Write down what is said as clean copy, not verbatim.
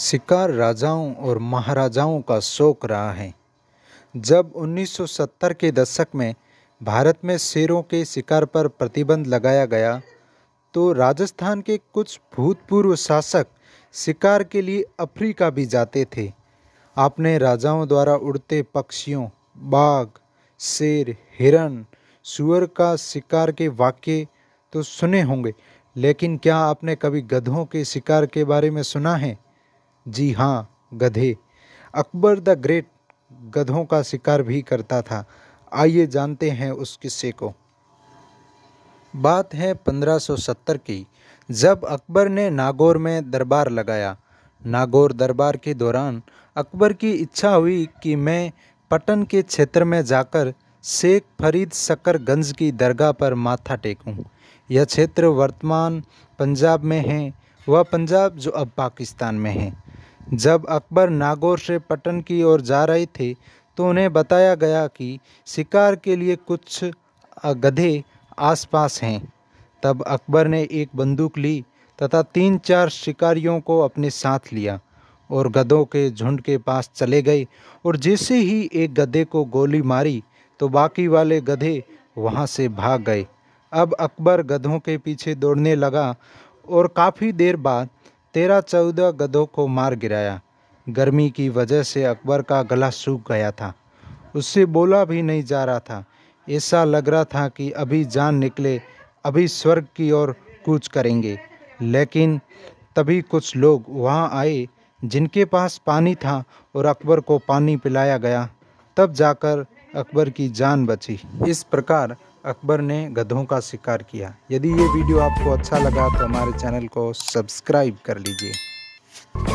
शिकार राजाओं और महाराजाओं का शौक रहा है। जब 1970 के दशक में भारत में शेरों के शिकार पर प्रतिबंध लगाया गया तो राजस्थान के कुछ भूतपूर्व शासक शिकार के लिए अफ्रीका भी जाते थे। आपने राजाओं द्वारा उड़ते पक्षियों, बाघ, शेर, हिरण, सूअर का शिकार के वाक्य तो सुने होंगे, लेकिन क्या आपने कभी गधों के शिकार के बारे में सुना है? जी हाँ, गधे। अकबर द ग्रेट गधों का शिकार भी करता था। आइए जानते हैं उस किस्से को। बात है 1570 की, जब अकबर ने नागौर में दरबार लगाया। नागौर दरबार के दौरान अकबर की इच्छा हुई कि मैं पटन के क्षेत्र में जाकर शेख फरीद शक्कर गंज की दरगाह पर माथा टेकूं। यह क्षेत्र वर्तमान पंजाब में है, वह पंजाब जो अब पाकिस्तान में है। जब अकबर नागौर से पटन की ओर जा रहे थे तो उन्हें बताया गया कि शिकार के लिए कुछ गधे आसपास हैं। तब अकबर ने एक बंदूक ली तथा 3-4 शिकारियों को अपने साथ लिया और गधों के झुंड के पास चले गए, और जैसे ही एक गधे को गोली मारी तो बाकी वाले गधे वहां से भाग गए। अब अकबर गधों के पीछे दौड़ने लगा और काफ़ी देर बाद 13-14 गधों को मार गिराया। गर्मी की वजह से अकबर का गला सूख गया था, उससे बोला भी नहीं जा रहा था। ऐसा लग रहा था कि अभी जान निकले, अभी स्वर्ग की ओर कूच करेंगे। लेकिन तभी कुछ लोग वहां आए जिनके पास पानी था और अकबर को पानी पिलाया गया, तब जाकर अकबर की जान बची। इस प्रकार अकबर ने गधों का शिकार किया। यदि ये वीडियो आपको अच्छा लगा तो हमारे चैनल को सब्सक्राइब कर लीजिए।